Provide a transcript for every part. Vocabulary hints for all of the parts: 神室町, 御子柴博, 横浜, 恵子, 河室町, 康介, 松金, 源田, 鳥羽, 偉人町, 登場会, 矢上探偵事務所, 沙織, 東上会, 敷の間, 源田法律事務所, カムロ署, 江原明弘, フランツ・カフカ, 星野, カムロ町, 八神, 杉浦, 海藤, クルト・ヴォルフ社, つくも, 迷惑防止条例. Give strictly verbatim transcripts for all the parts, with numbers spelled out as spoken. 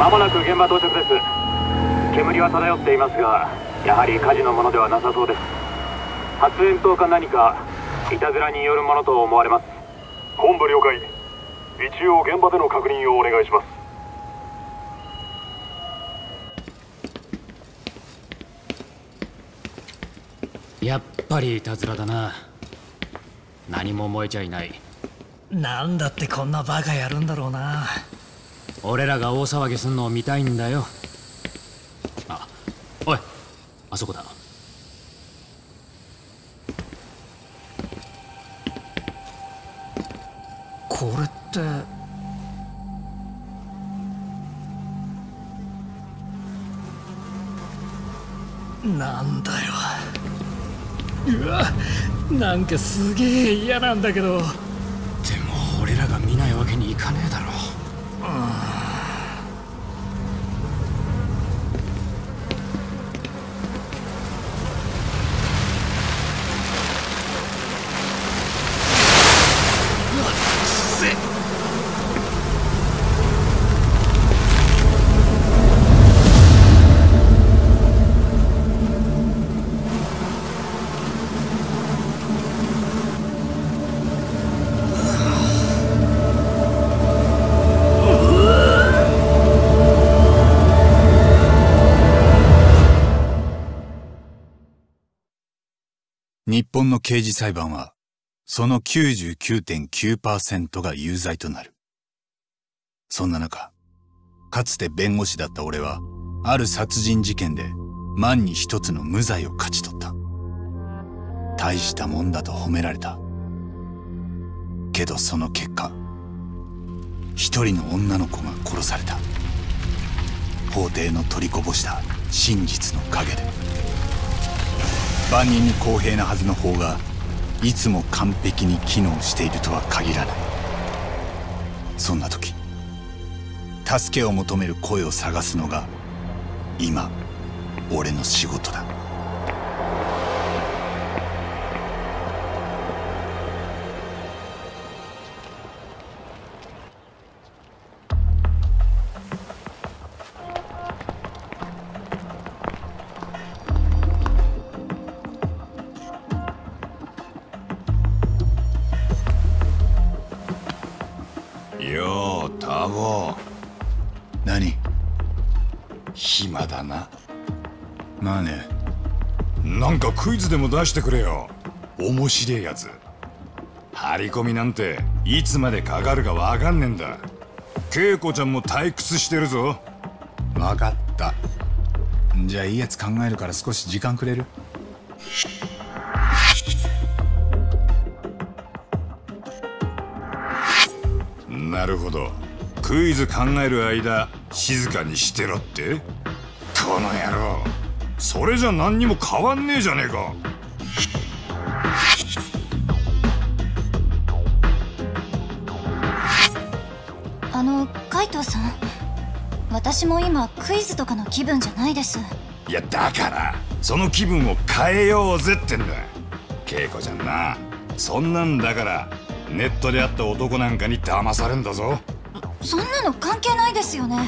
まもなく現場到着です。煙は漂っていますが、やはり火事のものではなさそうです。発煙筒か何か、いたずらによるものと思われます。本部了解。一応現場での確認をお願いします。やっぱりいたずらだな。何も燃えちゃいない。なんだってこんなバカやるんだろうな。俺らが大騒ぎすんのを見たいんだよ。あ、おい、あそこだ。これってなんだよ。うわ、なんかすげえ嫌なんだけど。でも俺らが見ないわけにいかねえだろ。日本の刑事裁判は、その きゅうじゅうきゅうてんきゅうパーセント が有罪となる。そんな中、かつて弁護士だった俺は、ある殺人事件で万に一つの無罪を勝ち取った。大したもんだと褒められた。けどその結果、一人の女の子が殺された。法廷の取りこぼした真実の陰で。万人に公平なはずの法がいつも完璧に機能しているとは限らない。そんな時、助けを求める声を探すのが今俺の仕事だ。クイズでも出してくれよ。面白いやつ。張り込みなんていつまでかかるかわかんねえんだ。恵子ちゃんも退屈してるぞ。わかった。じゃあいいやつ考えるから少し時間くれる？なるほど。クイズ考える間静かにしてろって。この野郎、それじゃ何にも変わんねえじゃねえか。あの、海藤さん、私も今クイズとかの気分じゃないです。いやだからその気分を変えようぜってんだ。恵子ちゃんな、そんなんだからネットで会った男なんかに騙されんだぞ。そんなの関係ないですよね。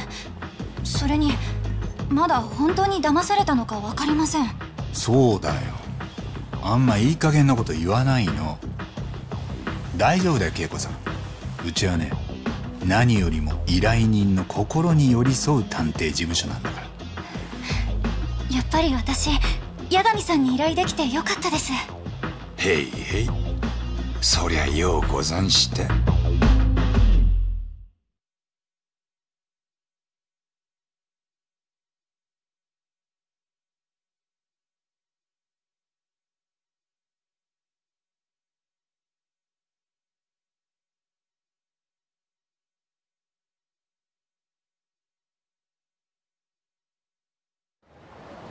それにまだ本当に騙されたのか分かりません。そうだよ、あんまいい加減なこと言わないの。大丈夫だよ恵子さん、うちはね、何よりも依頼人の心に寄り添う探偵事務所なんだから。やっぱり私、八神さんに依頼できてよかったです。へいへい、そりゃようご存知って。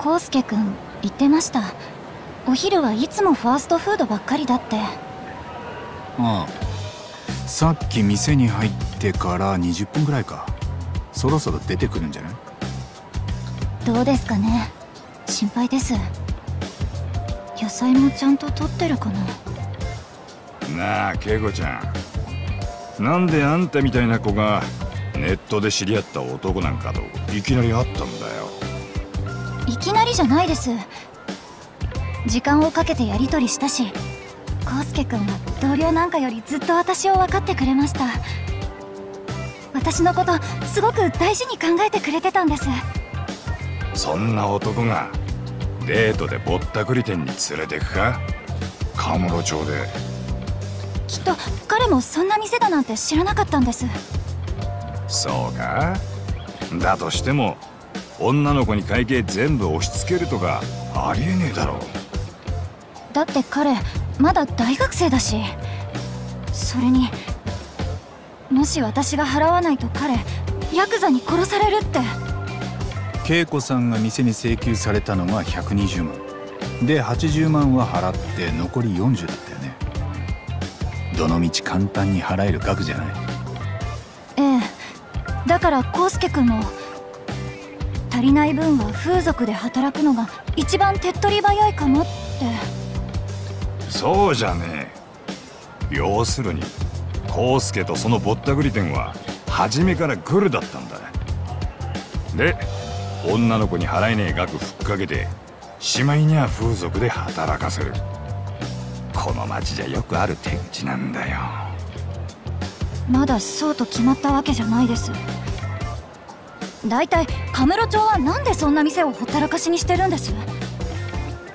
康介くん言ってました。お昼はいつもファーストフードばっかりだって。ああ、さっき店に入ってからにじゅっぷんぐらいか。そろそろ出てくるんじゃない？どうですかね、心配です。野菜もちゃんと取ってるかな。なあ恵子ちゃん、なんであんたみたいな子がネットで知り合った男なんかといきなり会ったんだよ。いきなりじゃないです。時間をかけてやり取りしたし、康介君は同僚なんかよりずっと私を分かってくれました。私のことすごく大事に考えてくれてたんです。そんな男がデートでぼったくり店に連れてくか？河室町で。きっと彼もそんな店だなんて知らなかったんです。そうか。だとしても女の子に会計全部押し付けるとかありえねえだろ。だって彼まだ大学生だし。それにもし私が払わないと彼ヤクザに殺されるって。恵子さんが店に請求されたのがひゃくにじゅうまんで、はちじゅうまんは払って残りよんじゅうだったよね。どのみち簡単に払える額じゃない。ええ、だから康介君も足りない分は風俗で働くのが一番手っ取り早いかもって。そうじゃねえ。要するに康介とそのぼったくり店は初めからグルだったんだ。で女の子に払えねえ額ふっかけてしまいには風俗で働かせる。この町じゃよくある手口なんだよ。まだそうと決まったわけじゃないです。だいたい神室町はなんでそんな店をほったらかしにしてるんです。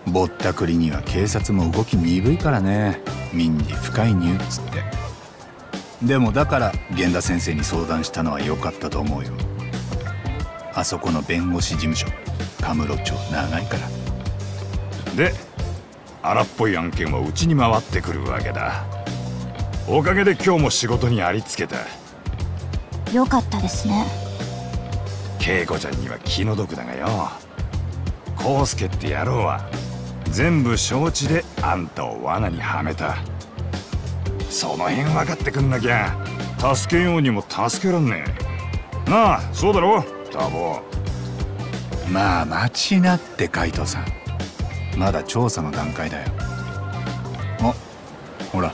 ぼったくりには警察も動き鈍いからね。民事不介入っつって。でもだから源田先生に相談したのは良かったと思うよ。あそこの弁護士事務所神室町長いから。で荒っぽい案件はうちに回ってくるわけだ。おかげで今日も仕事にありつけた。よかったですね。恵子ちゃんには気の毒だがよ、康介って野郎は全部承知であんたを罠にはめた。その辺分かってくんなきゃ助けようにも助けらんねえ。なあ、そうだろタボ。まあ待ちなって海斗さん、まだ調査の段階だよ。あ、ほら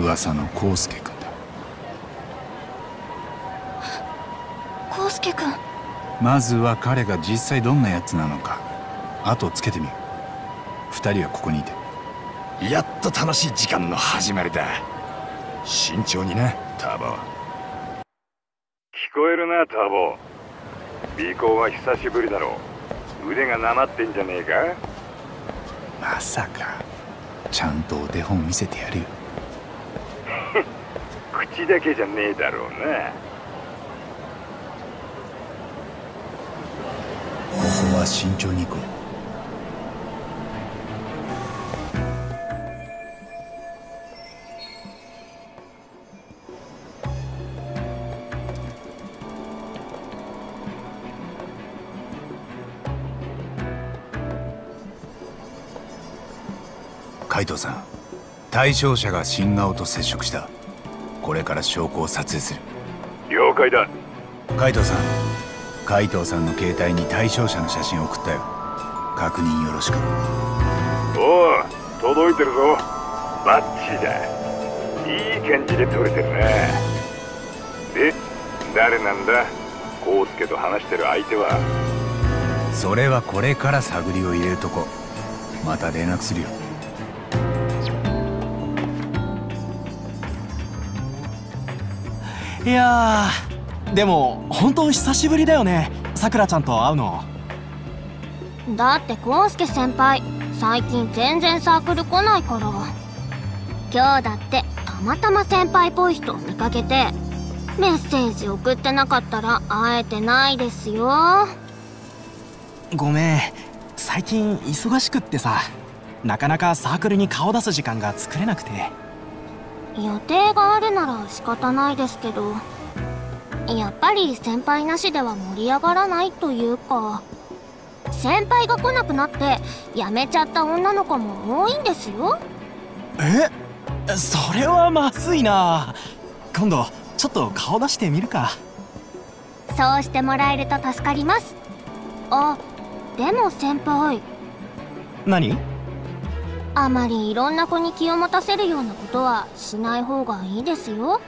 噂の康介君だ。康介君。まずは彼が実際どんなやつなのか後をつけてみよう。ふたりはここにいて。やっと楽しい時間の始まりだ。慎重になタボ。聞こえるなタボ。尾行は久しぶりだろう。腕がなまってんじゃねえか。まさか。ちゃんとお手本見せてやるよ。口だけじゃねえだろうな。ここは慎重に行こう。海斗さん、対象者が新顔と接触した。これから証拠を撮影する。了解だ。海斗さん、海斗さんの携帯に対象者の写真を送ったよ。確認よろしく。おお、届いてるぞ。バッチだ。いい感じで撮れてるな。で、誰なんだ。康介と話してる相手は。それはこれから探りを入れるとこ。また連絡するよ。いやー、でも本当久しぶりだよね、さくらちゃんと会うの。だって康介先輩最近全然サークル来ないから。今日だってたまたま先輩っぽい人を見かけてメッセージ送ってなかったら会えてないですよ。ごめん、最近忙しくってさ、なかなかサークルに顔出す時間が作れなくて。予定があるなら仕方ないですけど、やっぱり先輩なしでは盛り上がらないというか、先輩が来なくなって辞めちゃった女の子も多いんですよ。え、それはまずいな。今度ちょっと顔出してみるか。そうしてもらえると助かります。あ、でも先輩。何？あまりいろんな子に気を持たせるようなことはしない方がいいですよ。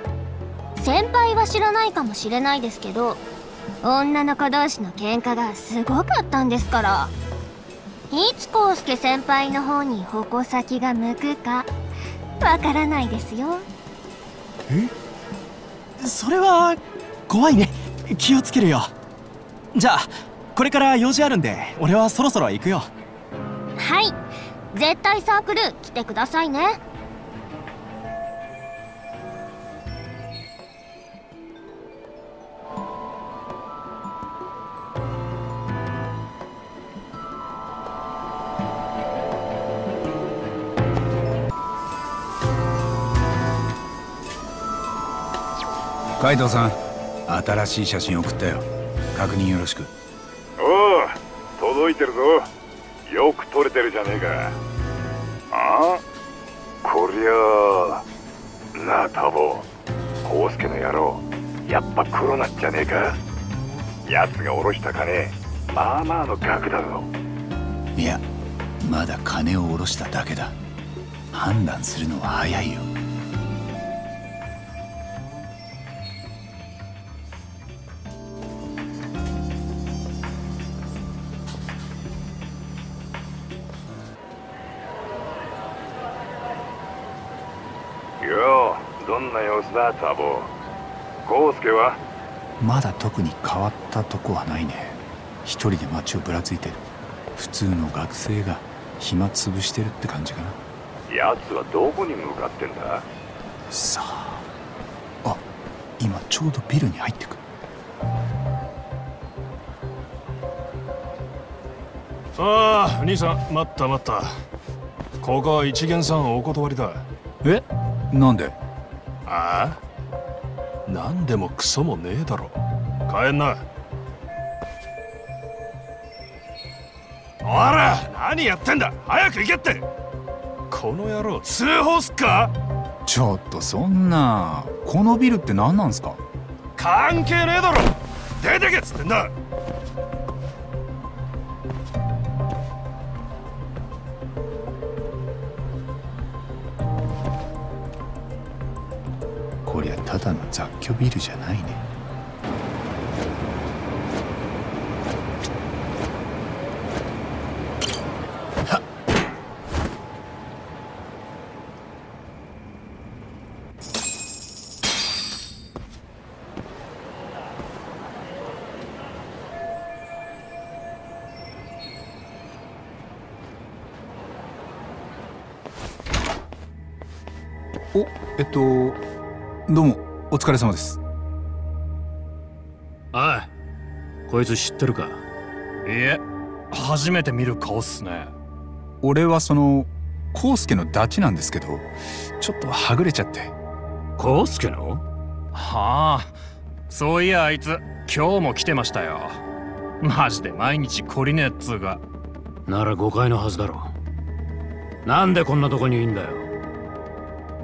先輩は知らないかもしれないですけど、女の子同士の喧嘩がすごかったんですから、いつ康介先輩の方に矛先が向くかわからないですよ。え、それは怖いね。気をつけるよ。じゃあこれから用事あるんで俺はそろそろ行くよ。はい、絶対サークル来てくださいね。海藤さん、新しい写真送ったよ。確認よろしく。おお、届いてるぞ。よく撮れてるじゃねえか。ああ、こりゃなあタボ、康介の野郎やっぱ黒なんじゃねえか。やつが下ろした金まあまあの額だぞ。いや、まだ金を下ろしただけだ。判断するのは早いよ。どんな様子だタボ、康介はまだ特に変わったとこはないね。一人で街をぶらついてる普通の学生が暇つぶしてるって感じかな。やつはどこに向かってんだ。さあ、あ、今ちょうどビルに入ってく。ああ、兄さん、待った待った。ここは一元さんお断りだ。え、なんで。ああ、何でもクソもねえだろ。帰んな。おら、何やってんだ、早く行けって。この野郎通報すっか。ちょっとそんな、このビルって何なんすか。関係ねえだろ、出てけっつってんだ。こりゃただの雑居ビルじゃないね。はっ。お、えっとどうも、お疲れ様です。おい、こいつ知ってるか。いえ、初めて見る顔っすね。俺はその、康介のダチなんですけど、ちょっとはぐれちゃって。康介の？はあ、そういやあいつ、今日も来てましたよ。マジで毎日懲りねえっつうか。なら誤解のはずだろ。なんでこんなとこにいんだよ。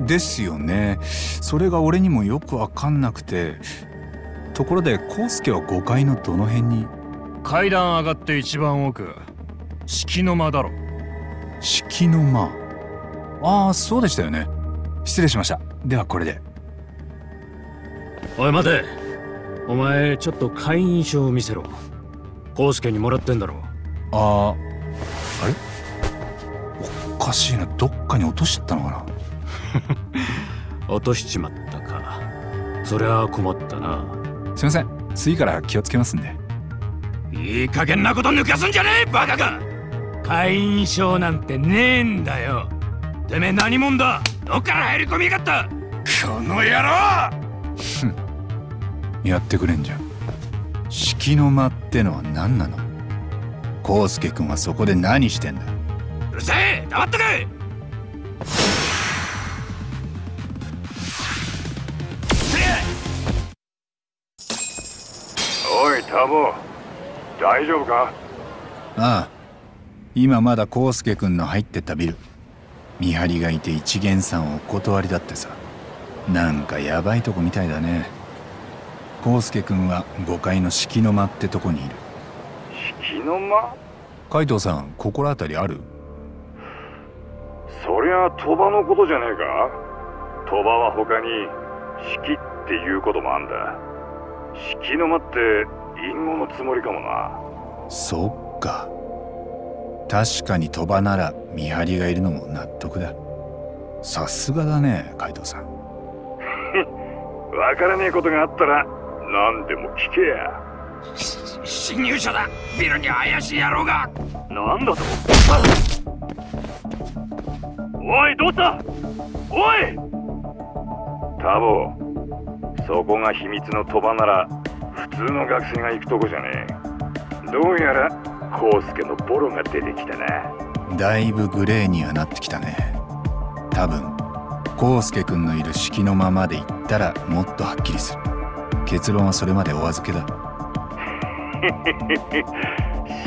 ですよね。それが俺にもよくわかんなくて。ところで康介はごかいのどの辺に？階段上がって一番奥、敷の間だろ。敷の間。ああ、そうでしたよね。失礼しました。ではこれで。おい待て、お前ちょっと会員証を見せろ。康介にもらってんだろ。ああ、あれおかしいな、どっかに落としちゃったのかな。落としちまったか。そりゃ困ったな。すいません、次から気をつけますんで。いい加減なこと抜かすんじゃねえバカか。会員証なんてねえんだよ。てめえ何者だ、どっから入り込みやがった、この野郎。やってくれんじゃん。式の間ってのは何なの。康介君はそこで何してんだ。うるせえ、黙っとけ。タボ、大丈夫か。ああ、今まだ康介君の入ってったビル、見張りがいて一元さんお断りだってさ。なんかやばいとこみたいだね。康介君はごかいの敷の間ってとこにいる。敷の間。海藤さん、心当たりある。そりゃ鳥羽のことじゃねえか。鳥羽は他に敷っっていうこともあんだ。引きの間って隠語のつもりかもな。そっか、確かに鳥羽なら見張りがいるのも納得だ。さすがだね、海藤さん。わからねえことがあったら何でも聞けや。侵入者だ、ビルに怪しい野郎が。なんだと。おい、どうした？おいタボ、そこが秘密の鳥羽なら普通の学生が行くとこじゃねえ。どうやらコウスケのボロが出てきたな。だいぶグレーにはなってきたね。多分コウスケ君のいる式のままで行ったらもっとはっきりする。結論はそれまでお預けだ。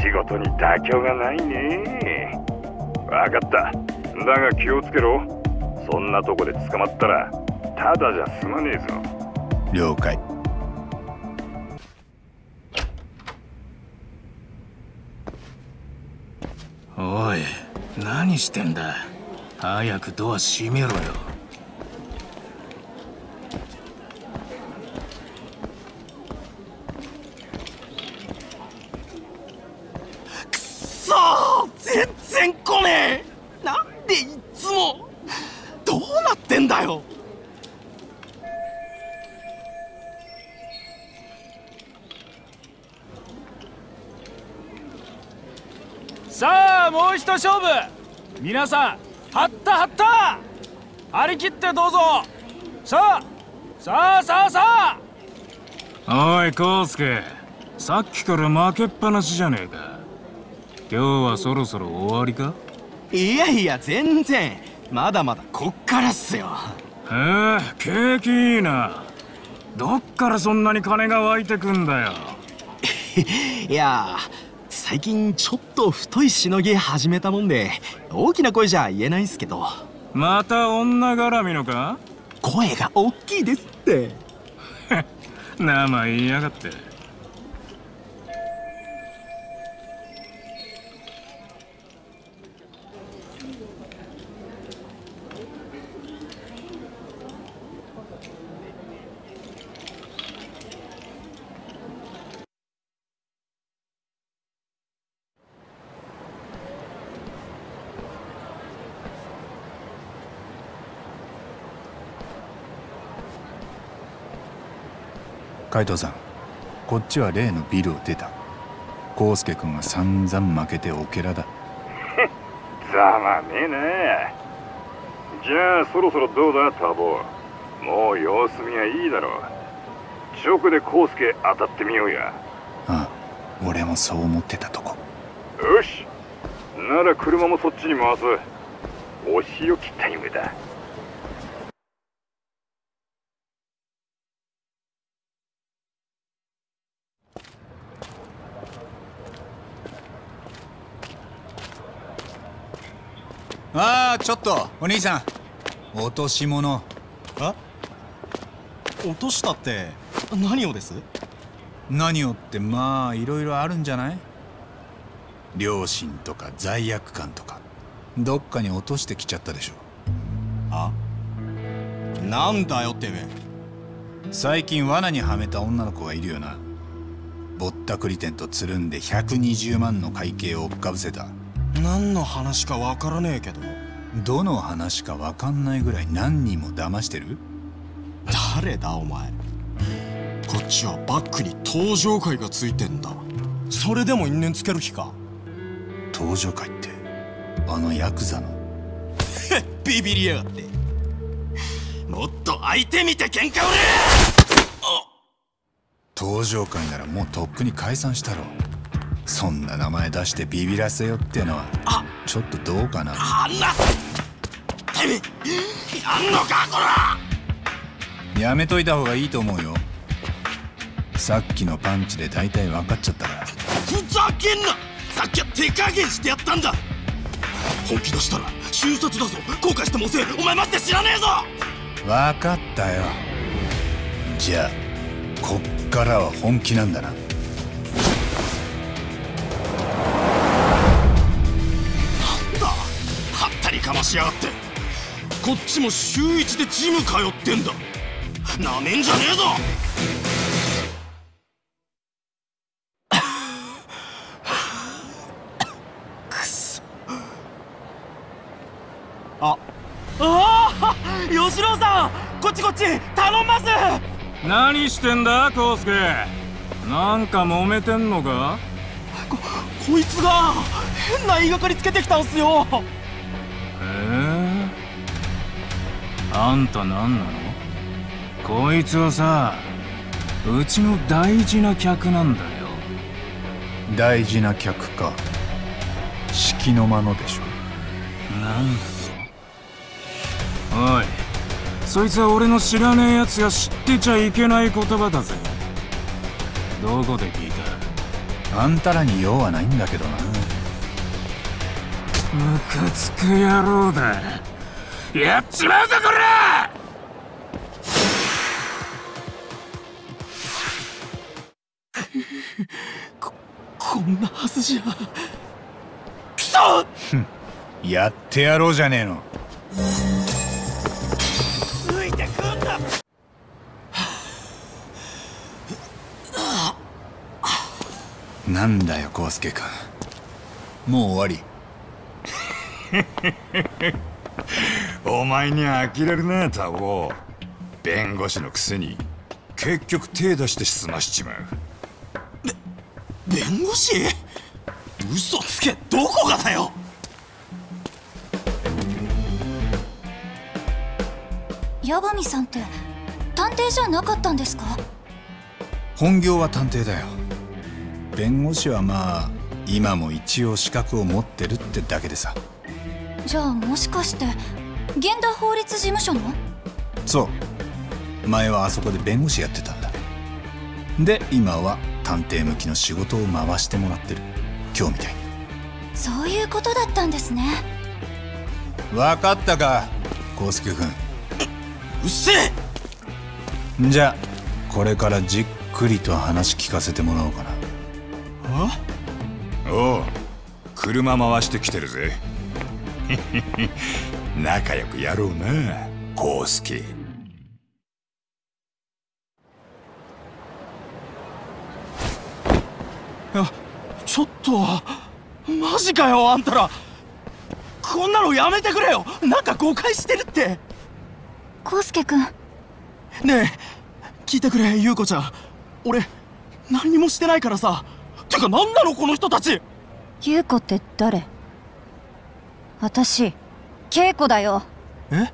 仕事に妥協がないね。わかった、だが気をつけろ。そんなとこで捕まったらただじゃ済まねえぞ。了解。おい、何してんだ。早くドア閉めろよ。くそー、全然来ねえ。なんでいつも。どうなってんだよ。さあ、もう一勝負。皆さん張った張った張り切ってどうぞ。さあさあさあさあ。おい康介、さっきから負けっぱなしじゃねえか。今日はそろそろ終わりか。いやいや全然、まだまだこっからっすよ。へえ、景気いいな。どっからそんなに金が湧いてくんだよ。いや最近ちょっと太いしのぎ始めたもんで大きな声じゃ言えないんすけど。また女絡みのか。声が大きいですって。生言いやがって。海藤さん、こっちは例のビルを出た。康介君は散々負けてオケラだ。ざまねえね。じゃあそろそろどうだタボ、もう様子見はいいだろう。直で康介当たってみようや。ああ、俺もそう思ってたとこ。よし、なら車もそっちに回す。お仕置きタイムだ。ああ、ちょっとお兄さん、落とし物。あ、落としたって何をです。何をって、まあいろいろあるんじゃない。良心とか罪悪感とかどっかに落としてきちゃったでしょ。あ、なんだよてめえ。最近罠にはめた女の子がいるよな。ぼったくり店とつるんでひゃくにじゅうまんの会計を追っかぶせた。何の話かわからねえけど。どの話かわかんないぐらい何人も騙してる。誰だお前。こっちはバックに登場会がついてんだ。それでも因縁つける気か。登場会ってあのヤクザの。へっ、ビビりやがって。もっと相手見て喧嘩売れ。登場会ならもうとっくに解散したろ。そんな名前出してビビらせよってのはちょっとどうかな。あんなてめえやんのかこら。やめといた方がいいと思うよ。さっきのパンチで大体分かっちゃったから。ふざけんな。さっきは手加減してやったんだ。本気出したら瞬殺だぞ。後悔しても遅え。お前待って知らねえぞ。分かったよ。じゃあこっからは本気なんだな。かましやがって。こっちも週一でジム通ってんだ。なめんじゃねえぞ。くそ。あああ、吉郎さん、こっちこっち、頼んます。何してんだ康介、なんか揉めてんのか。ここいつが変な言いがかりつけてきたんすよ。あんたなんなの？こいつはさ、うちの大事な客なんだよ。大事な客か。式の間のでしょ。なんだと？おい、そいつは俺の知らねえやつが知ってちゃいけない言葉だぜ。どこで聞いた？あんたらに用はないんだけどな。ムカつく野郎だ。やっちまうぞこら！こ、こんなはずじゃ。くそ！やってやろうじゃねえの。ついてくんな！なんだよ康介君、もう終わり。お前に呆れるなタオ。弁護士のくせに結局手出して済ましちまう。べ弁護士、嘘つけ。どこがだよ。矢上さんって探偵じゃなかったんですか？本業は探偵だよ。弁護士はまあ今も一応資格を持ってるってだけでさ。じゃあもしかして源田法律事務所の？そう。前はあそこで弁護士やってたんだ。で今は探偵向きの仕事を回してもらってる。今日みたいに。そういうことだったんですね。分かったか康介君。うっせえ。じゃあこれからじっくりと話聞かせてもらおうかな。あ？おう、車回してきてるぜ。仲良くやろうな康介。あ、ちょっとマジかよ。あんたらこんなのやめてくれよ。なんか誤解してるって。康介君、ねえ聞いてくれ優子ちゃん、俺何にもしてないからさ。てか何なのこの人たち。優子って誰？私、稽古だよ。え？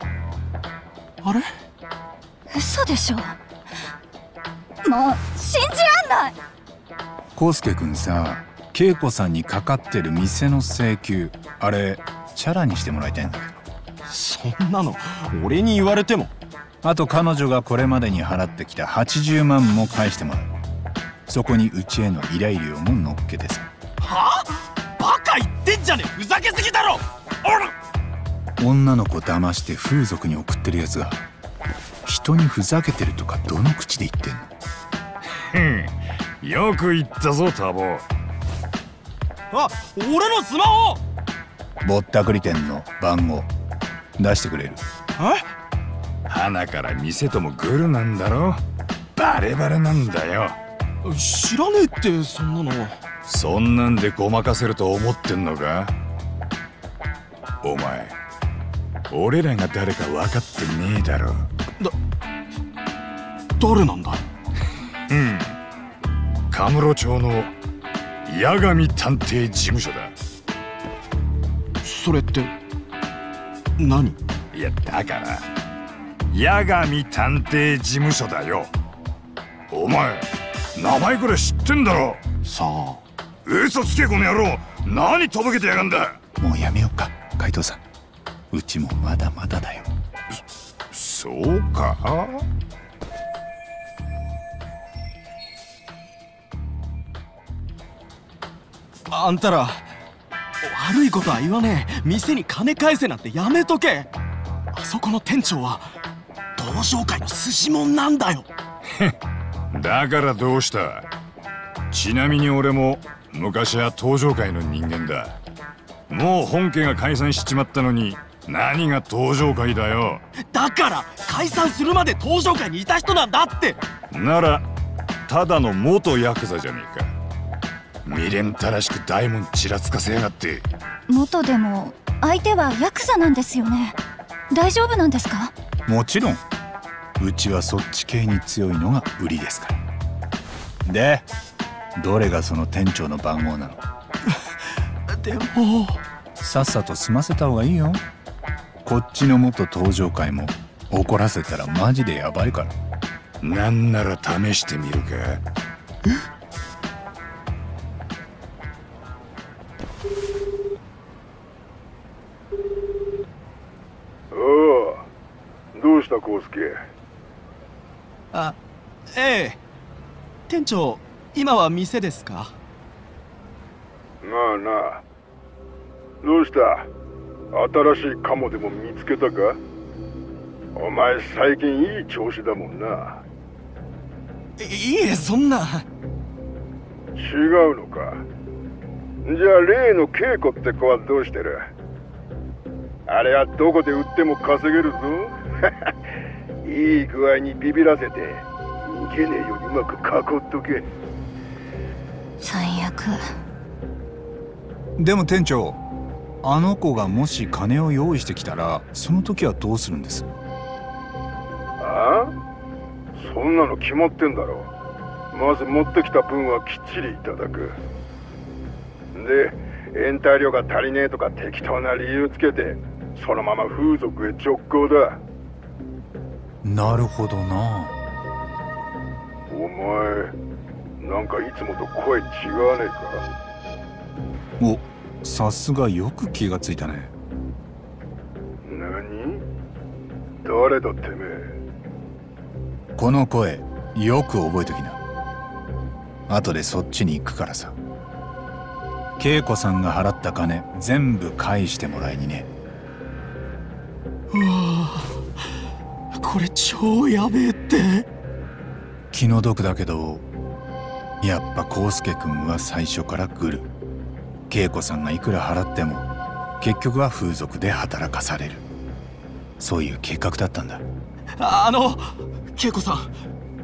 あれ？嘘でしょ。もう信じらんない。康介君さ、稽古さんにかかってる店の請求、あれチャラにしてもらいたいんだけど。そんなの俺に言われても。あと彼女がこれまでに払ってきたはちじゅうまんも返してもらう。そこにうちへの依頼料も乗っけてさ。はあ？バカ言ってんじゃねえ。ふざけすぎだろ。女の子騙して風俗に送ってるやつが人にふざけてるとかどの口で言ってんの。ふん、よく言ったぞタボ。あ、俺のスマホ。ぼったくり店の番号出してくれる？え？花から店ともグルなんだろ。バレバレなんだよ。知らねえってそんなの。そんなんでごまかせると思ってんのかお前。俺らが誰か分かってねえだろ。だ誰なんだ？うん、カムロ町の矢上探偵事務所だ。それって何？いやだから矢上探偵事務所だよ。お前名前くらい知ってんだろ。さあ。嘘つけこの野郎、何とぼけてやがんだ。もうやめようか海藤さん、うちもまだまだだよ。そ、そうか。あんたら悪いことは言わねえ。店に金返せなんてやめとけ。あそこの店長は同商会の寿司もんなんだよ。だからどうした。ちなみに俺も昔は東上会の人間だ。もう本家が解散しちまったのに何が登場会だよ。だから解散するまで登場会にいた人なんだって。ならただの元ヤクザじゃねえか。未練たらしく大門ちらつかせやがって。元でも相手はヤクザなんですよね。大丈夫なんですか？もちろん、うちはそっち系に強いのが売りですから。でどれがその店長の番号なの？でもさっさと済ませた方がいいよ。こっちの元登場会も怒らせたらマジでヤバいから。なんなら試してみるか。え？あ、ええ、店長、今は店ですか？なあなあ、どうした？新しいカモでも見つけたか？お前最近いい調子だもんな。いいえ、そんな。違うのか。じゃあ例の稽古って子はどうしてる？あれはどこで売っても稼げるぞ。いい具合にビビらせて逃げねえようにうまく囲っとけ。最悪。でも店長、あの子がもし金を用意してきたらその時はどうするんです？ああ、そんなの決まってんだろ。まず持ってきた分はきっちりいただく。で延滞料が足りねえとか適当な理由つけてそのまま風俗へ直行だ。なるほどな。お前なんかいつもと声違わねえか？お、さすがよく気がついたね。何？誰だてめえ。この声よく覚えときな。後でそっちに行くからさ。恵子さんが払った金全部返してもらいにね。うわ、これ超やべえって。気の毒だけどやっぱコウスケ君は最初からグル。恵子さんがいくら払っても結局は風俗で働かされる、そういう計画だったんだ。あの恵子さん、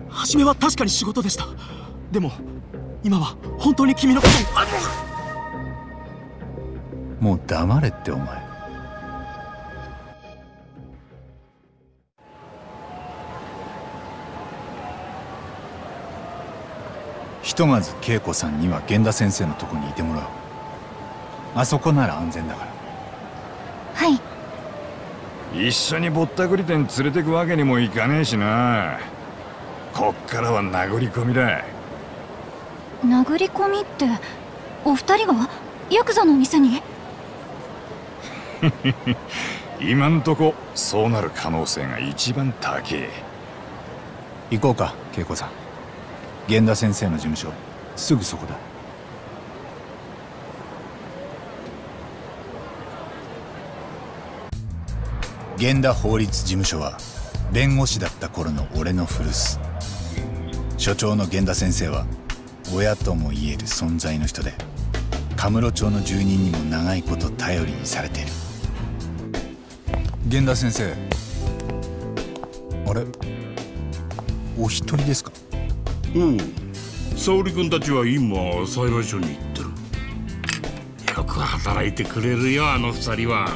初めは確かに仕事でした。でも今は本当に君のこと。もう黙れってお前。ひとまず恵子さんには源田先生のとこにいてもらう。あそこなら安全だから。はい。一緒にぼったくり店連れてくわけにもいかねえしな。こっからは殴り込みだ。殴り込みってお二人がヤクザの店に？今んとこそうなる可能性が一番高い。行こうか恵子さん。源田先生の事務所すぐそこだ。源田法律事務所は弁護士だった頃の俺の古巣。所長の源田先生は親とも言える存在の人で、神室町の住人にも長いこと頼りにされている。源田先生、あれ、お一人ですか？おう、沙織君たちは今裁判所に行ってる。よく働いてくれるよ、あの二人は。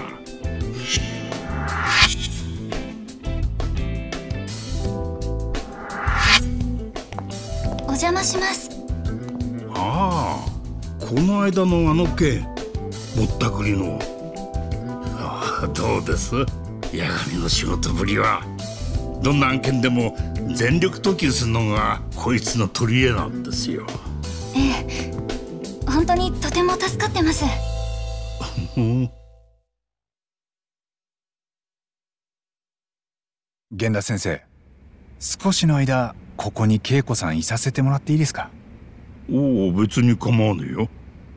お邪魔します。ああ、この間のあの件、ぼったくりの。ああ、どうです、矢上の仕事ぶりは。どんな案件でも全力投球するのがこいつの取り柄なんですよ。ええ、本当にとても助かってます。源田先生、少しの間ここに恵子さんいさせてもらっていいですか？おお、別に構わねえよ。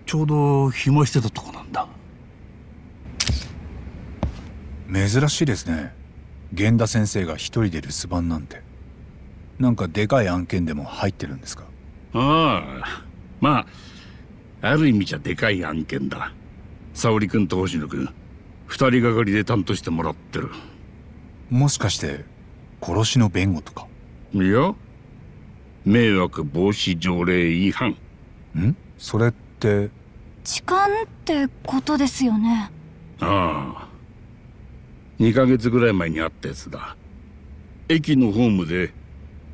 ちょうど暇してたとこなんだ。珍しいですね、源田先生が一人で留守番なんて。なんかでかい案件でも入ってるんですか？ああ、まあある意味じゃでかい案件だ。沙織君と星野君、二人がかりで担当してもらってる。もしかして殺しの弁護とか？いや、迷惑防止条例違反。ん？それって痴漢ってことですよね？ああ、にかげつぐらい前にあったやつだ。駅のホームで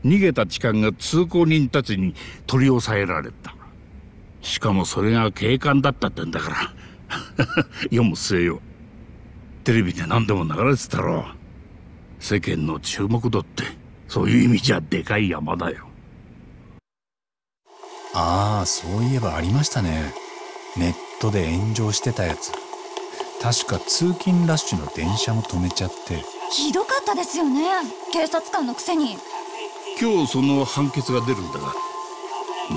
逃げた痴漢が通行人たちに取り押さえられた。しかもそれが警官だったってんだから世も末よ。テレビで何でも流れてたろ。世間の注目度ってそういう意味じゃでかい山だよ。ああ、そういえばありましたね。ネットで炎上してたやつ。確か通勤ラッシュの電車も止めちゃって。ひどかったですよね、警察官のくせに。今日その判決が出るんだが、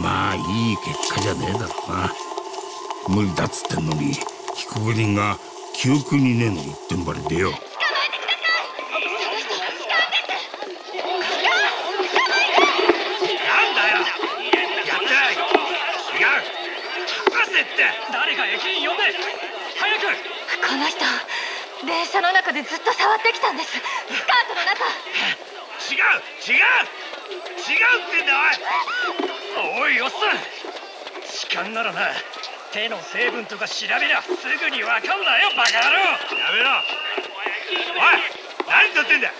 まあいい結果じゃねえだろうな。無理だっつってんのに被告人が記憶にねえの一点張りでよ。この人、電車の中でずっと触ってきたんです。スカートの中。違う違う違うってんだ。おいおい、おっさん、痴漢ならな、手の成分とか調べりゃすぐにわかんないよ、バカ野郎。やめろ。おい、何撮ってんだ、ふざけんなこの野郎。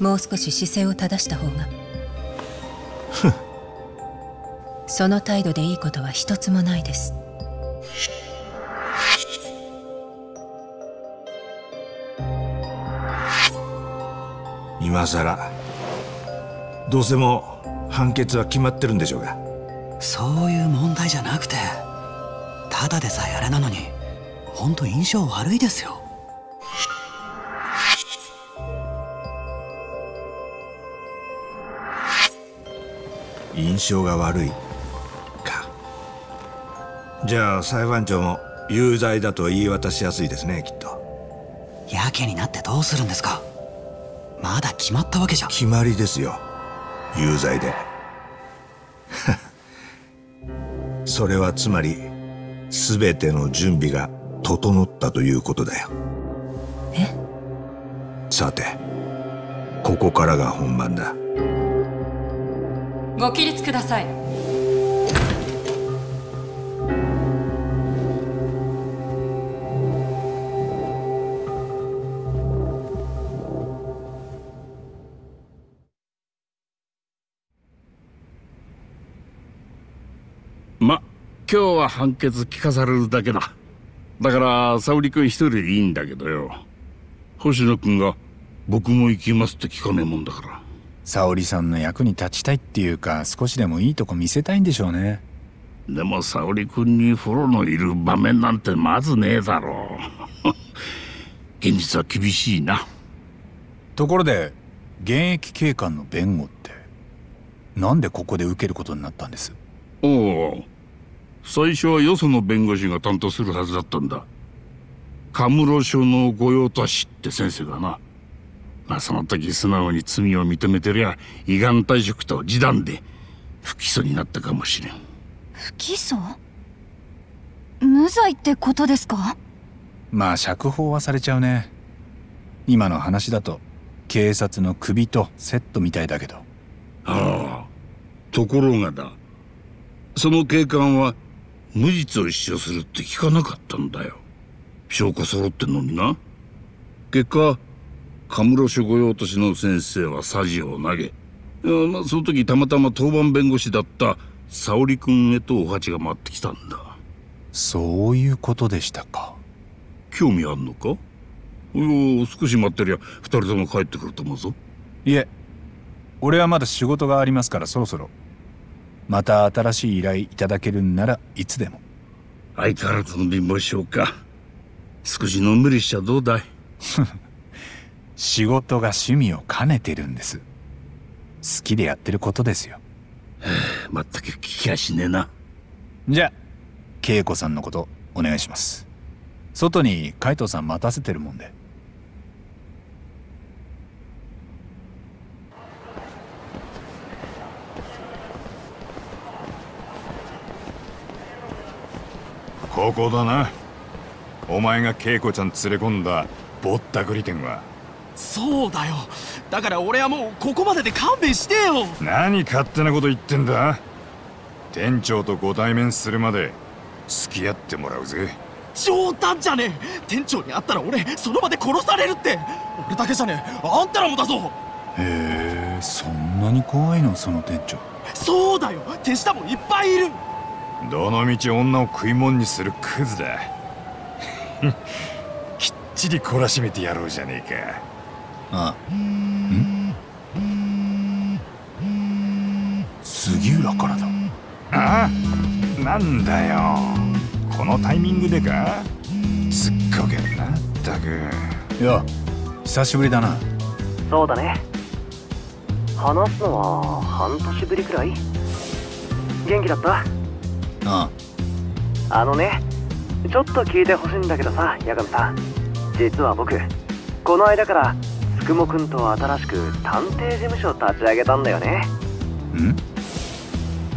もう少し姿勢を正した方が。その態度でいいことは一つもないです。今さら。どうせもう判決は決まってるんでしょうが。そういう問題じゃなくて、ただでさえあれなのに本当印象悪いですよ。印象が悪いか。じゃあ裁判長も有罪だと言い渡しやすいですね、きっと。やけになってどうするんですか。まだ決まったわけじゃ。決まりですよ、有罪でそれはつまり全ての準備が整ったということだよ。え？さて、ここからが本番だ。ご起立ください。ま、今日は判決聞かされるだけだ。だから沙織君一人でいいんだけどよ。星野君が僕も行きますって聞かねえもんだから。沙織さんの役に立ちたいっていうか、少しでもいいとこ見せたいんでしょうね。でも沙織君にフォローのいる場面なんてまずねえだろう現実は厳しいな。ところで現役警官の弁護ってなんでここで受けることになったんです？おお、最初はよその弁護士が担当するはずだったんだ。カムロ署の御用達って先生がな。まあその時素直に罪を認めてりゃ、依願退職と示談で不起訴になったかもしれん。不起訴？無罪ってことですか？まあ釈放はされちゃうね。今の話だと警察の首とセットみたいだけど。ああ、ところがだ、その警官は無実を主張するって聞かなかったんだよ。証拠揃ってんのにな。結果カムロ署御用達の先生はさじを投げ、まあ、その時たまたま当番弁護士だった沙織君へとお鉢が回ってきたんだ。そういうことでしたか。興味あんのか？いや、少し待ってりゃ二人とも帰ってくると思うぞ。いえ、俺はまだ仕事がありますから、そろそろ。また新しい依頼いただけるんならいつでも。相変わらずの貧乏性か。少しのんびりしちゃどうだい仕事が趣味を兼ねてるんです。好きでやってることですよ。まったく聞きやしねえな。じゃあ恵子さんのことお願いします。外に海藤さん待たせてるもんで。ここだな。お前が恵子ちゃん連れ込んだぼったくり店は。そうだよ。だから俺はもうここまでで勘弁してよ。何勝手なこと言ってんだ。店長とご対面するまで付き合ってもらうぜ。冗談じゃねえ。店長に会ったら俺その場で殺されるって。俺だけじゃねえ、あんたらもだぞ。へえ、そんなに怖いのその店長。そうだよ、手下もいっぱいいる。どのみち女を食い物にするクズだ。きっちり懲らしめてやろうじゃねえか。ああ、ん？杉浦からだ。ああ、なんだよ、このタイミングでか。すっこけんなったく。いや、久しぶりだな。そうだね。話すのは半年ぶりくらい。元気だった？ああ。あのね、ちょっと聞いてほしいんだけどさ、八神さん。実は僕この間からつくもくんと新しく探偵事務所を立ち上げたんだよね。ん？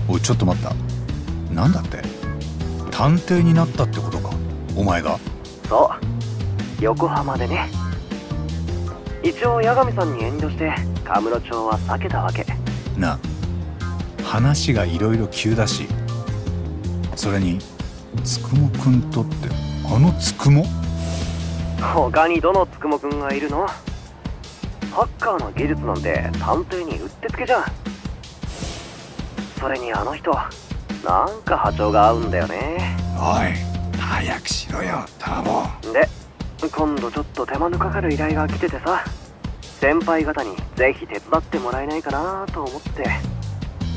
おい、ちょっと待った。なんだって？探偵になったってことか、お前が。そう、横浜でね。一応八神さんに遠慮して神室町は避けたわけな。話がいろいろ急だし、それにつくもくんとって、あのつくも？他にどのつくもくんがいるの？ハッカーの技術なんて探偵にうってつけじゃん。それにあの人なんか波長が合うんだよね。おい、早くしろよタモ。で今度ちょっと手間のかかる依頼が来ててさ、先輩方にぜひ手伝ってもらえないかなと思って。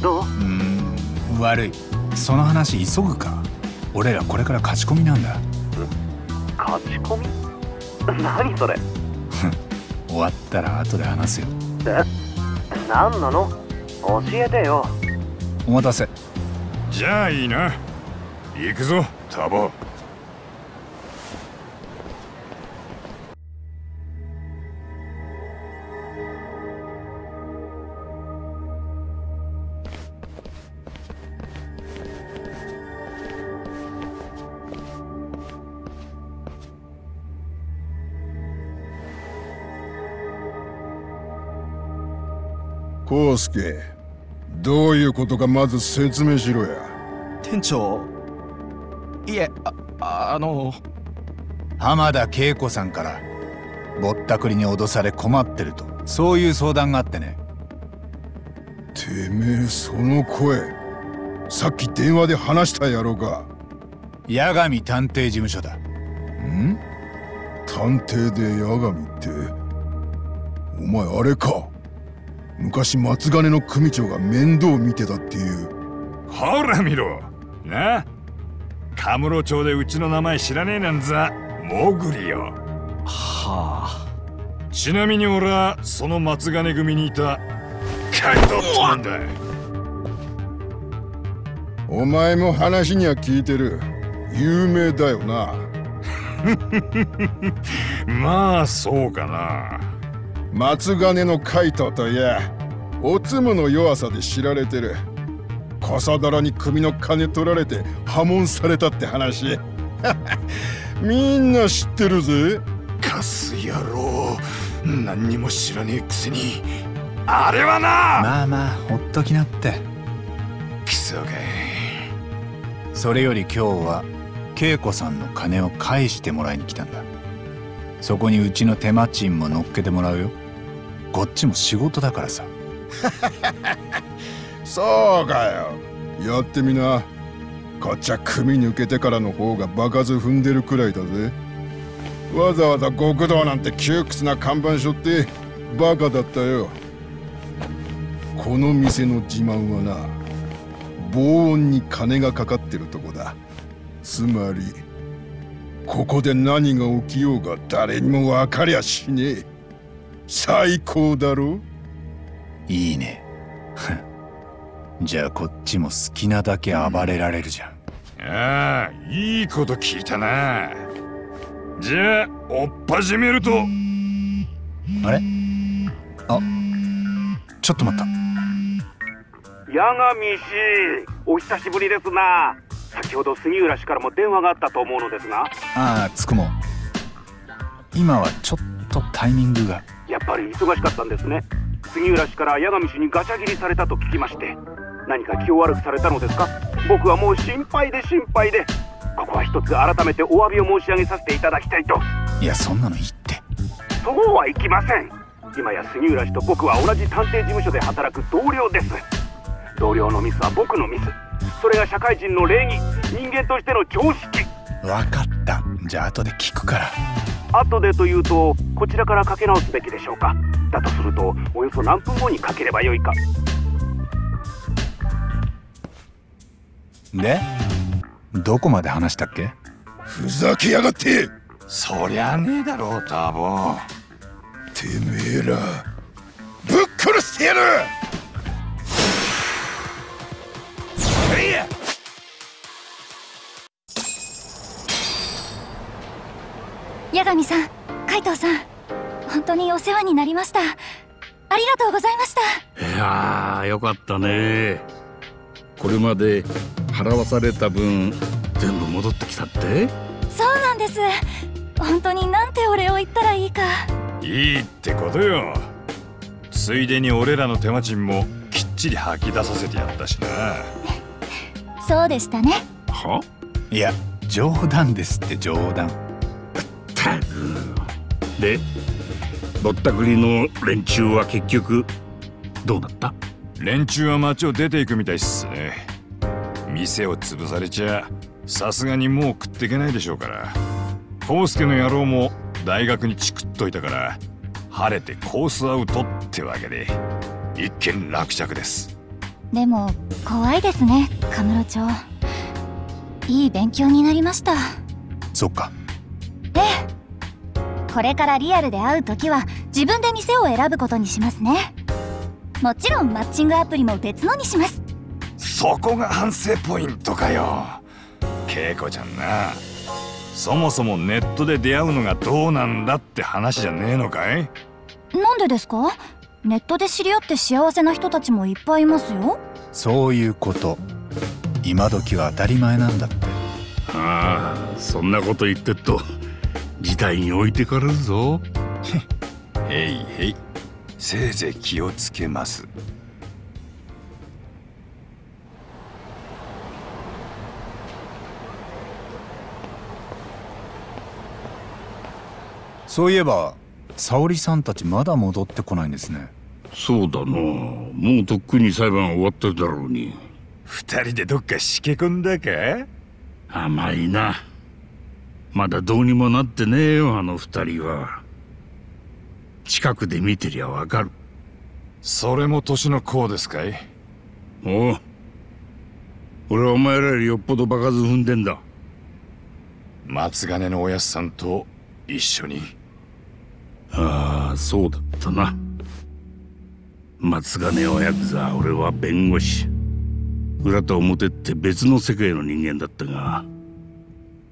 どう？うーん、悪い。その話急ぐか。俺らこれから勝ち込みなんだ。勝ち込み？何それ。終わったら後で話すよ。え、何なの？教えてよ。お待たせ。じゃあいいな、行くぞタボ。康介、どういうことかまず説明しろや。店長、いえ、あ、あの浜田恵子さんからぼったくりに脅され困ってると、そういう相談があってね。てめえ、その声さっき電話で話したやろうか。八神探偵事務所だ。ん？探偵で八神ってお前あれか、昔松金の組長が面倒見てたっていう。ほら見ろな、神室町でうちの名前知らねえなんざもぐりよ。はあ。ちなみに俺はその松金組にいた海斗ってなんだ。お前も話には聞いてる、有名だよな。まあそうかな。松金の海斗といや、おつむの弱さで知られてる。笠だらに組の金取られて破門されたって話。みんな知ってるぜ。カス野郎、何にも知らねえくせに。あれはな。まあまあほっときなって。クソかい。それより今日は恵子さんの金を返してもらいに来たんだ。そこにうちの手間賃も乗っけてもらうよ。こっちも仕事だからさ。そうかよ、やってみな。こっちは組抜けてからの方が場数踏んでるくらいだぜ。わざわざ極道なんて窮屈な看板しょってバカだったよ。この店の自慢はな、防音に金がかかってるとこだ。つまりここで何が起きようが誰にも分かりゃしねえ。最高だろ？いいね。じゃあこっちも好きなだけ暴れられるじゃん。ああ、いいこと聞いたな。じゃあ追っ始めると。あれ？あ、ちょっと待った。八神氏、お久しぶりですな。先ほど杉浦氏からも電話があったと思うのですが。ああ、つくも。今はちょっとタイミングが。やっぱり忙しかったんですね。杉浦氏から八神氏にガチャ切りされたと聞きまして、何か気を悪くされたのですか？僕はもう心配で心配で、ここは一つ改めてお詫びを申し上げさせていただきたいと。いや、そんなの言って。そうはいきません。今や杉浦氏と僕は同じ探偵事務所で働く同僚です。同僚のミスは僕のミス。それが社会人の礼儀、人間としての常識。分かった。じゃあ後で聞くから。後でというと、こちらからかけ直すべきでしょうか？だとすると、およそ何分後にかければよいか。で、どこまで話したっけ？ふざけやがって。そりゃねえだろう、ターボ。てめえらぶっ殺してやる。八神さん、海藤さん、本当にお世話になりました。ありがとうございました。いやー、よかったね。これまで払わされた分全部戻ってきたって？そうなんです。本当になんてお礼を言ったらいいか。いいってことよ。ついでに俺らの手間賃もきっちり吐き出させてやったしな。そうでしたね。は？いや、冗談ですって、冗談。で、ぼったくりの連中は結局どうだった？連中は町を出ていくみたいっすね。店を潰されちゃさすがにもう食っていけないでしょうから。康介の野郎も大学にチクっといたから晴れてコースアウトってわけで、一件落着です。でも怖いですね、カムロ町。いい勉強になりました。そっか。ええ、これからリアルで会うときは自分で店を選ぶことにしますね。もちろんマッチングアプリも別のにします。そこが反省ポイントかよ、恵子ちゃんな。そもそもネットで出会うのがどうなんだって話じゃねえのかい？なんでですか？ネットで知り合って幸せな人たちもいっぱいいますよ。そういうこと。今時は当たり前なんだって。ああ、そんなこと言ってっと事態に置いてかれるぞ。へいへい、せいぜい気をつけます。そういえば沙織さんたちまだ戻ってこないんですね。そうだな、もうとっくに裁判終わってるだろうに。二人でどっかしけ込んだか？甘いな。まだどうにもなってねえよ、あの二人は。近くで見てりゃわかる。それも年の功ですかい？おう、俺はお前らよりよっぽど場数踏んでんだ。松金のおやっさんと一緒に。ああ、そうだったな。松金はヤクザ、俺は弁護士。裏と表って別の世界の人間だったが、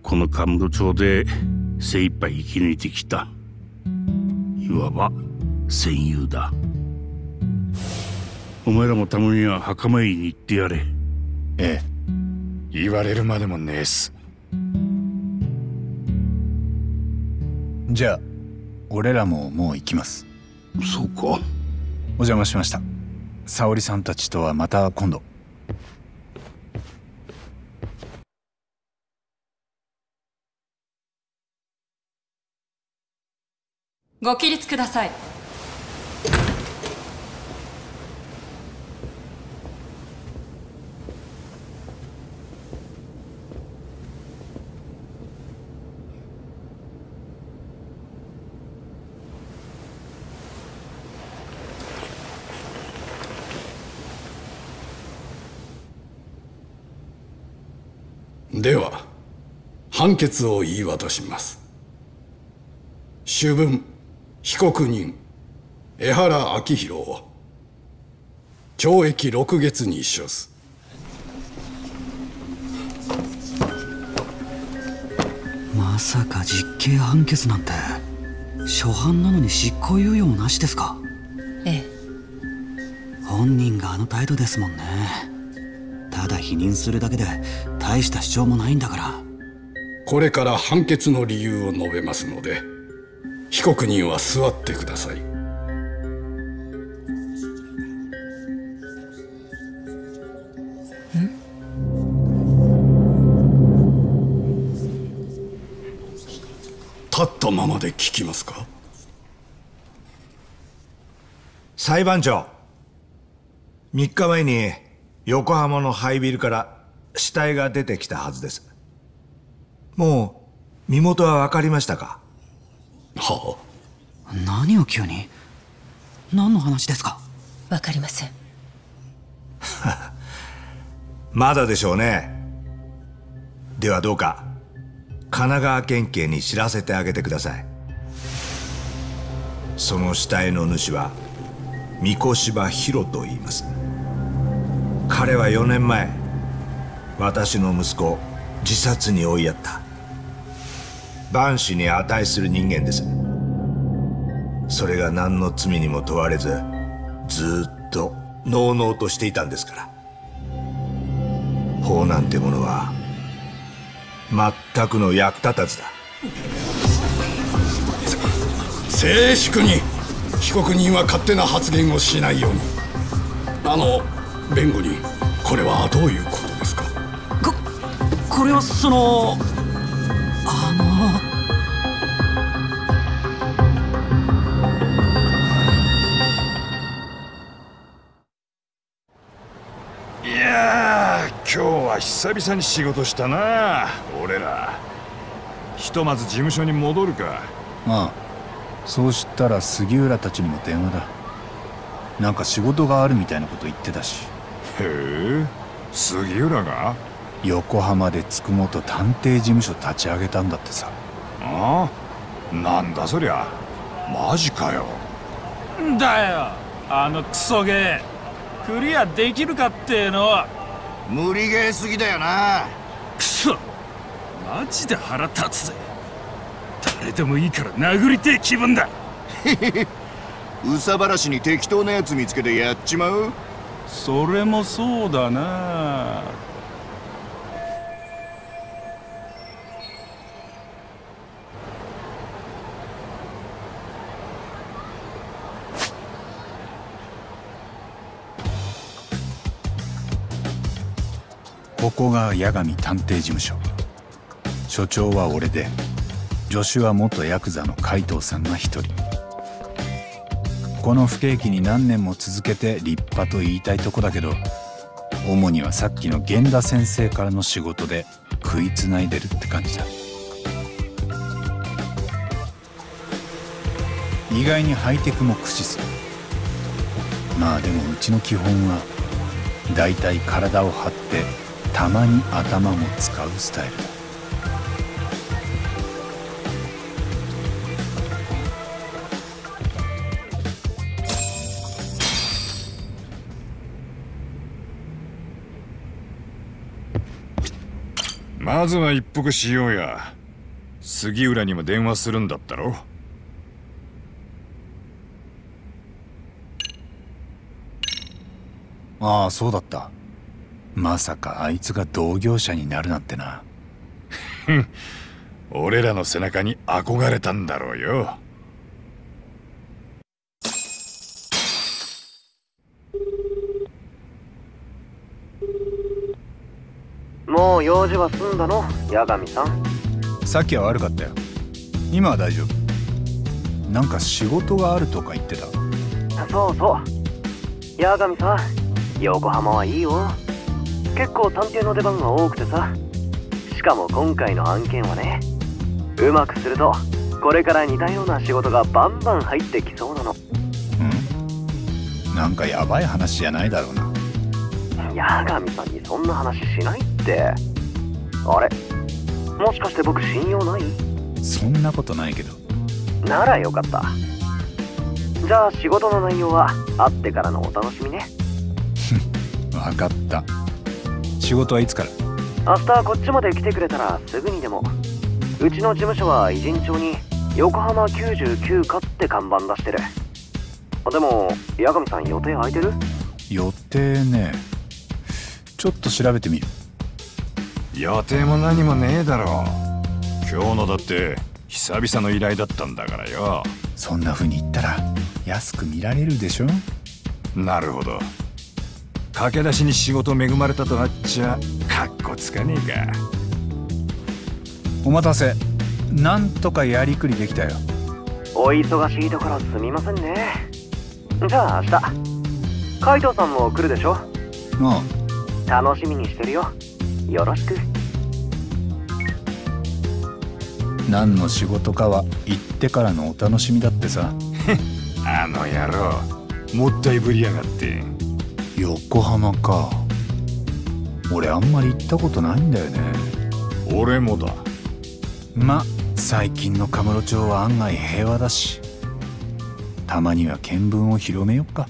この神室町で精一杯生き抜いてきた、いわば戦友だ。お前らもたまには墓参りに行ってやれ。ええ、言われるまでもねえっす。じゃあ俺らももう行きます。そうか。お邪魔しました。沙織さんたちとはまた今度。ご起立ください。では判決を言い渡します。主文、被告人江原明弘を懲役六月に処す。まさか実刑判決なんて、初犯なのに執行猶予もなしですか？ええ、本人があの態度ですもんね。ただ否認するだけで大した主張もないんだから。これから判決の理由を述べますので、被告人は座ってください。立ったままで聞きますか？裁判長、みっかまえに横浜の廃ビルから死体が出てきたはずです。もう身元は分かりましたか？はあ、何を急に。何の話ですか？分かりません。まだでしょうね。ではどうか神奈川県警に知らせてあげてください。その死体の主は御子柴博と言います。彼はよねんまえ、私の息子を自殺に追いやった、万死に値する人間です。それが何の罪にも問われず、ずっとのうのうとしていたんですから。法なんてものは全くの役立たずだ。静粛に。被告人は勝手な発言をしないように。あの、弁護人、これはどういうことですか？こ、これはその…あの…今日は久々に仕事したな俺ら。ひとまず事務所に戻るか。ああ、そうしたら杉浦たちにも電話だ。なんか仕事があるみたいなこと言ってたし。へえ、杉浦が横浜でつくもと探偵事務所立ち上げたんだってさ。ああ、なんだそりゃ。マジかよ。だよ、あのクソゲークリアできるかっての。無理ゲーすぎだよな。くそ、マジで腹立つぜ。誰でもいいから殴りてえ気分だ。うさばらしに適当なやつ見つけてやっちまう。それもそうだな。ここが八神探偵事務所。所長は俺で、助手は元ヤクザの海藤さんが一人。この不景気に何年も続けて立派と言いたいとこだけど、主にはさっきの源田先生からの仕事で食いつないでるって感じだ。意外にハイテクも駆使する。まあでもうちの基本はだいたい体を張ってたまに頭も使うスタイルだ。まずは一服しようや。杉浦にも電話するんだったろ。ああ、そうだった。まさかあいつが同業者になるなんてな。俺らの背中に憧れたんだろうよ。もう用事は済んだの、八神さん。さっきは悪かったよ。今は大丈夫。なんか仕事があるとか言ってた。そうそう、八神さん、横浜はいいよ。結構探偵の出番が多くてさ。しかも今回の案件はね、うまくするとこれから似たような仕事がバンバン入ってきそうなの。うん、なんかヤバい話じゃないだろうな。八神さんにそんな話しないって。あれ、もしかして僕信用ない？そんなことないけど。ならよかった。じゃあ仕事の内容は会ってからのお楽しみね。分かった。仕事はいつから？明日こっちまで来てくれたらすぐにでも。うちの事務所は偉人町に横浜きゅうじゅうきゅう課って看板出してる。でも八神さん予定空いてる？予定ね、ちょっと調べてみる。予定も何もねえだろう。今日のだって久々の依頼だったんだからよ。そんな風に言ったら安く見られるでしょ。なるほど、駆け出しに仕事恵まれたとなっちゃかっこつかねえか。お待たせ。なんとかやりくりできたよ。お忙しいところすみませんね。じゃあ明日海藤さんも来るでしょ。ああ、楽しみにしてるよ。よろしく。何の仕事かは行ってからのお楽しみだってさ。あの野郎もったいぶりやがって。横浜か、俺あんまり行ったことないんだよね。俺もだ。ま、最近の神室町は案外平和だし、たまには見聞を広めよっか。